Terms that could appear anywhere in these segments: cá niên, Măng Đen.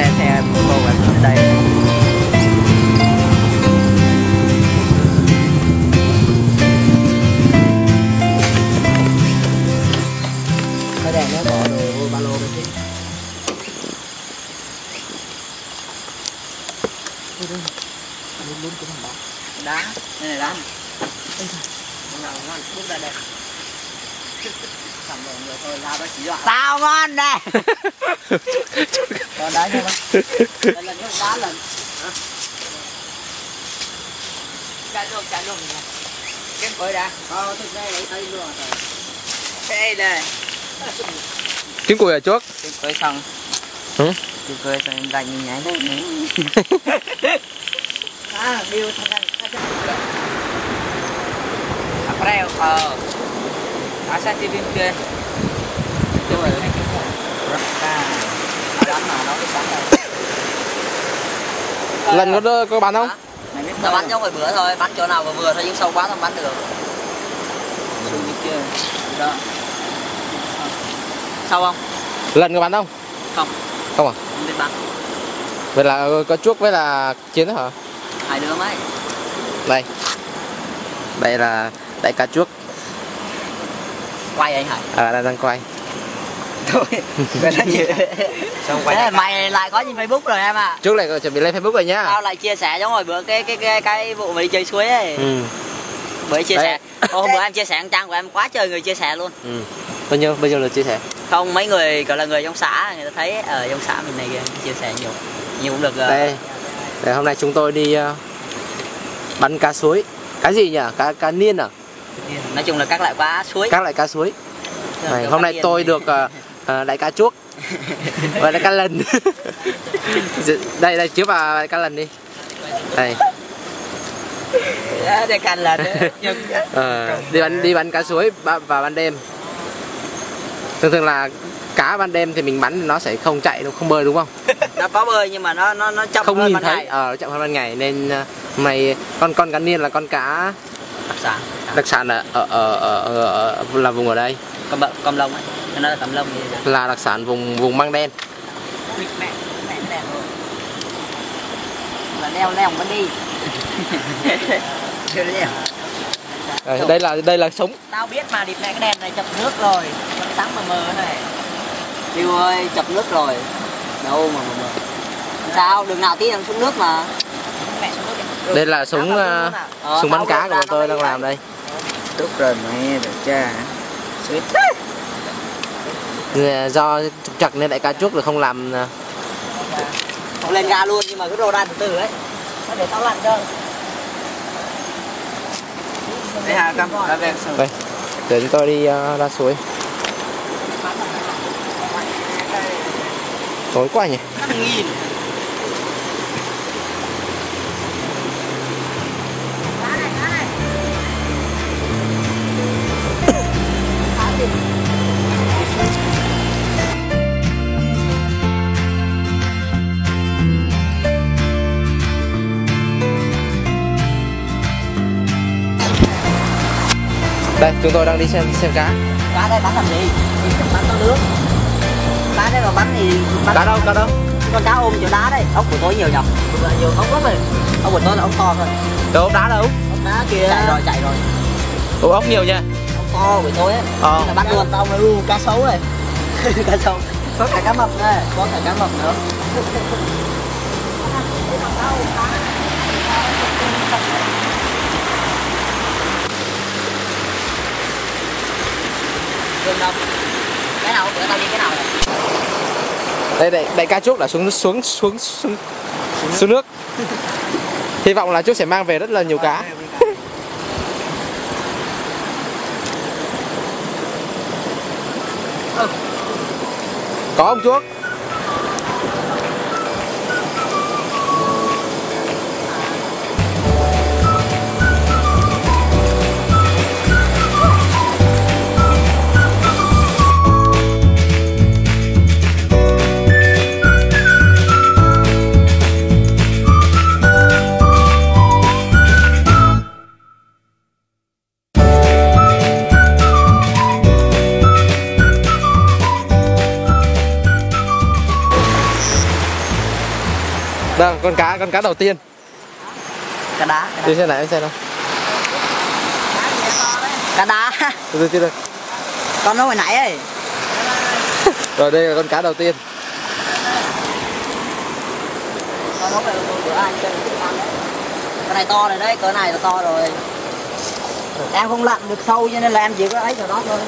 ra xe mô và xuống đây. Cái đèn nó bỏ đồ vô ba lô bên kia. Lún của thằng đó. Đá, đây này đá này. Nào ngon, bút ra đây. Sẵn rồi người tôi ra đó chỉ dọa. Tao ngon đây. Còn đá nha bác. Đây là những đá lần. Chạy luôn nè. Cái bơi đã. Ờ, thực đây lấy tay luôn rồi. Đây này. Tiếng cười ở trước. Tiếng cười xong. Ừ. Tiếng cười xong em dành mình nhái lên. À, điều thật này. Apreo, asa chỉ bên kia, tôi ở đây cái mà nó cái lần nó có bán không? Nó bán trong hồi bữa thôi, bán chỗ nào vừa vừa thôi, nhưng sâu quá không bán được. Xuống bên kia, đó. Sâu không? Lần có bán không? Không. Không à? Không biết bán. Vậy là có chuốc với là Chiến đó hả? Hai đứa mấy. Đây. Đây là đại ca chuốc. Quay anh hả? À, đang quay. Thôi, quay nó nhiều. Xong quay. Thế mày lại có nhìn Facebook rồi em à. Chuốc lại chuẩn bị lên Facebook rồi nhá. Tao lại chia sẻ giống hồi bữa cái vụ mày đi chơi suối ấy. Ừ. Bởi chia sẻ. Hôm bữa em chia sẻ trang của em quá trời người chia sẻ luôn. Ừ. Bao nhiêu lượt chia sẻ? Không, mấy người gọi là người trong xã, người ta thấy ở trong xã mình này chia sẻ nhiều. Nhiều cũng được. Đây. Để hôm nay chúng tôi đi bắn cá suối. Cá gì nhỉ? Cá niên à? Nói chung là các loại cá suối. Các loại cá suối. Này, hôm nay tôi được đại cá chuốc và đại cá lần. Đây đây chiếu vào đại cá lần đi. Đây. Đại cá lần. Đi bắn cá suối vào ban đêm. Thường là cá ban đêm thì mình bắn nó sẽ không chạy, nó không bơi đúng không? Nó có bơi nhưng mà nó chậm không hơn ban ngày. Nó chậm hơn ban ngày nên mày con cá niên là con cá đặc sản ở là vùng ở đây. Cam Long ấy, nó là Cam Long là đặc sản vùng Măng Đen. Là leo vẫn đi. Đây là súng. Tao biết mà, địt mẹ cái đèn này chập nước rồi, vẫn sáng mờ mờ này. Điều ơi, chập nước rồi. Đâu mà mờ mờ. Sao đường nào tí đang xuống nước mà. Mẹ xuống nước đi. Đây là súng bắn cá của bọn tôi đang làm đây. Tốt rồi mẹ được cha. Do trục trặc nên đại ca chuốc là không làm. Không lên ga luôn nhưng mà cứ đồ ra từ đấy. Nó để tao lặn cho. Đây hà Cam, đã về rồi. Để chúng tôi đi ra suối. Tối quá nhỉ. Đây, chúng tôi đang đi xem cá. Cá đây bán làm gì? Bán con nước. Cá đây mà bán thì bán cá đâu, cá đâu? Con cá ôm chỗ đá đây. Ốc của tôi nhiều nhọc. Nhiều ốc lắm rồi. Ốc của tôi là ốc to thôi. Đâu ốc đá đâu? Ốc đá kia. Chạy rồi. Ủa, ốc nhiều nha. Ốc to của tôi ấy. Là bắt luôn. Tao nói cá sấu này. Cá sấu. Có cả cá mập đây. Có cả cá mập nữa. Cái nào đây đại ca chuốc đã xuống nước. Hy vọng là chuốc sẽ mang về rất là nhiều cá. Có không chuốc? con cá đầu tiên. Cá đá. Đi xe này em xem nào. Cá đá. Từ đây. Con nó hồi nãy ấy. Rồi đây là con cá đầu tiên. Con nó cái này to rồi đấy, cỡ này là to rồi. Em không lặn được sâu cho nên là em chỉ có ấy ở đó thôi.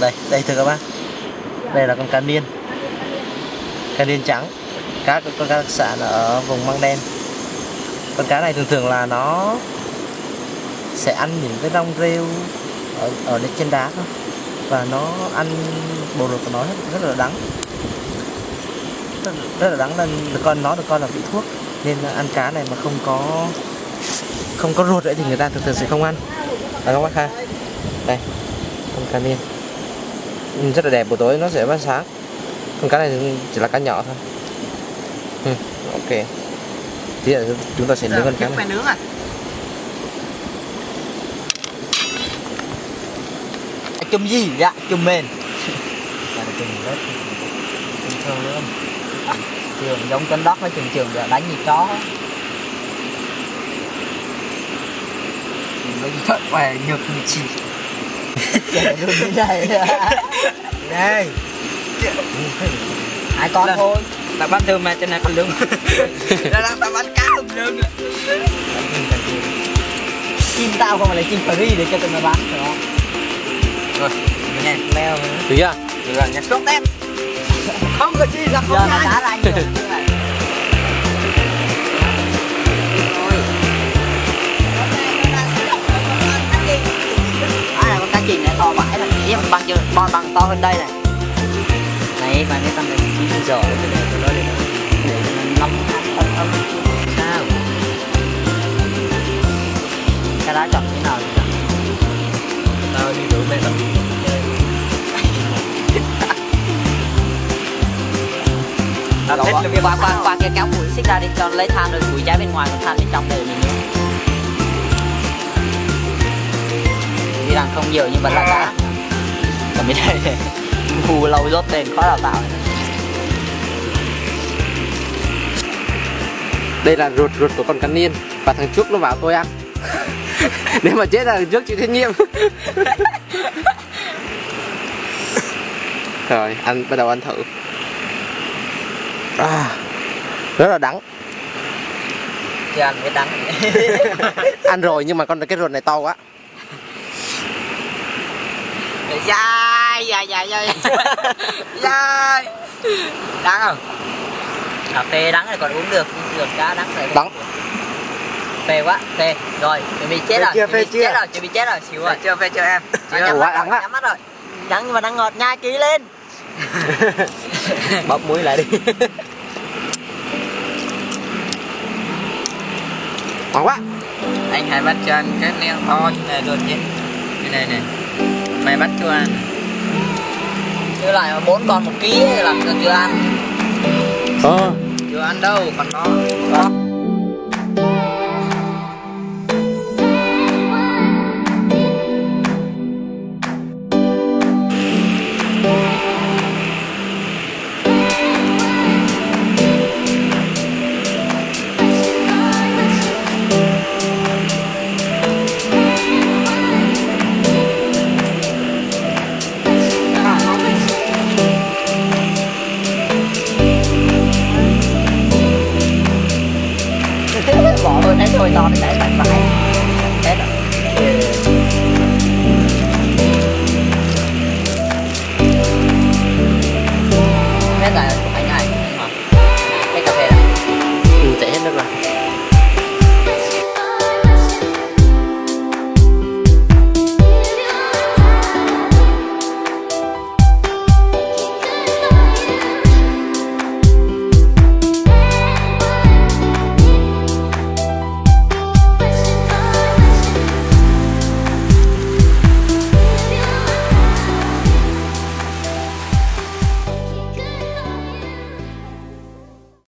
Đây, đây thưa các bác. Đây là con cá niên. Cá niên trắng. Con cá đặc sản ở vùng Măng Đen. Con cá này thường thường là nó sẽ ăn những cái rong rêu ở trên đá thôi. Và nó ăn bộ ruột của nó rất là đắng. Rất là đắng nên nó được coi là vị thuốc. Nên ăn cá này mà không có ruột ấy thì người ta thường thường sẽ không ăn. Đấy các bác ha. Đây, con cá niên rất là đẹp, buổi tối nó sẽ bắt sáng. Con cá này chỉ là cá nhỏ thôi. Ok. Thì là chúng ta sẽ nướng con cá này. Nướng à? Chùm gì vậy? Chùm mền. Trường giống trên đất với trường đánh như chó. Mình thật về nhược như chị. Đây. Hai con thôi. Ta bắt thường mà trên này còn lưng. Đây đang ta bắt cá lùm lưng. Chim tao không phải là chim free để cho tụi nó bán phải không? Rồi, nè, leo. Được chưa? Được rồi, nhặt xuống tép. Không có chi là không đá là anh rồi. Cái này to vãi là em bằng to hơn đây này. Này bạn cái tầm này chỉ giờ nó lên nó lắm. Sao? Cái đá chọc thế nào vậy? Tao đi đuổi mẹ tao. Tao thích là qua cái kéo củi xích ra đi cho lấy than rồi củi cháy bên ngoài còn than bên trong để mình nữa. Rằng không nhiều nhưng vẫn là cá. Còn bên đây khu lâu rốt tên khó đào tạo. Đây là ruột của con cá niên và thằng trước nó bảo tôi ăn. Nếu mà chết là trước chịu trách nhiệm. Rồi ăn bắt đầu ăn thử. Rất là đắng. Chưa ăn mới đắng. Ăn rồi nhưng mà cái ruột này to quá. Dài. Đắng không? Cà phê đắng này còn uống được, ruột cá đắng này. Đắng. Phê quá, phê. Rồi, chuẩn bị chết rồi. Chuẩn bị chết rồi, xỉu rồi. Chưa phê chưa em. Nhắm quá đắng á. Nhắm mắt rồi. Đắng nhưng mà đang ngọt nhai ký lên. Bóp muối lại đi. Ngon quá. Anh hãy bắt cho anh cái neo to như này luôn nhé. Cái này này. Mày bắt chưa ăn? Chưa lại 4 con 1 kg làm chưa ăn. Chưa ăn đâu, còn nó. Hết rồi.